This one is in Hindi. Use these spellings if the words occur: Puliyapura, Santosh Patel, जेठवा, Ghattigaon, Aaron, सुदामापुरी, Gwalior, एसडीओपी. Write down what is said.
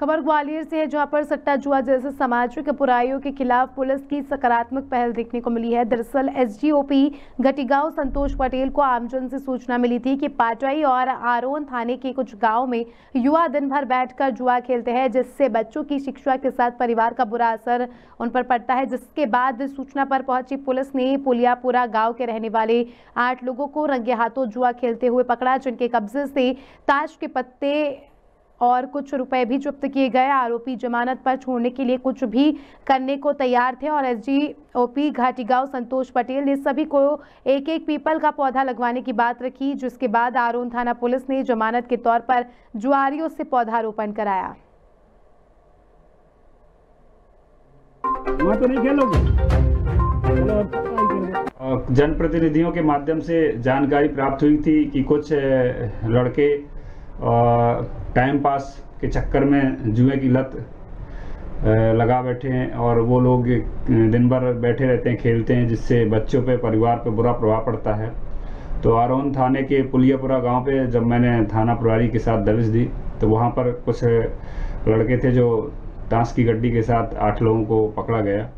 खबर ग्वालियर से है, जहां पर सट्टा जुआ जैसे सामाजिक बुराइयों के खिलाफ पुलिस की सकारात्मक पहल देखने को मिली है। दरअसल एसडीओपी घटिगांव संतोष पटेल को आमजन से सूचना मिली थी कि पाटाई और आरोन थाने के कुछ गांव में युवा दिन भर बैठकर जुआ खेलते हैं, जिससे बच्चों की शिक्षा के साथ परिवार का बुरा असर उन पर पड़ता है। जिसके बाद सूचना पर पहुंची पुलिस ने पुलियापुरा गाँव के रहने वाले 8 लोगों को रंगे हाथों जुआ खेलते हुए पकड़ा, जिनके कब्जे से ताश के पत्ते और कुछ रुपए भी जब्त किए गए। आरोपी जमानत पर छोड़ने के लिए कुछ भी करने को तैयार थे और एसडीओपी घाटीगांव संतोष पटेल ने सभी को एक-एक पीपल का पौधा लगवाने की बात रखी, जिसके बाद आरोन थाना पुलिस ने जमानत के तौर पर जुआरियों से पौधारोपण कराया। तो नहीं खेलोगे? जनप्रतिनिधियों के माध्यम से जानकारी प्राप्त हुई थी कि कुछ लड़के टाइम पास के चक्कर में जुए की लत लगा बैठे हैं और वो लोग दिन भर बैठे रहते हैं, खेलते हैं, जिससे बच्चों पे, परिवार पे बुरा प्रभाव पड़ता है। तो आरोन थाने के पुलियापुरा गांव पे जब मैंने थाना प्रभारी के साथ दबिश दी तो वहां पर कुछ लड़के थे जो ताश की गड्डी के साथ 8 लोगों को पकड़ा गया।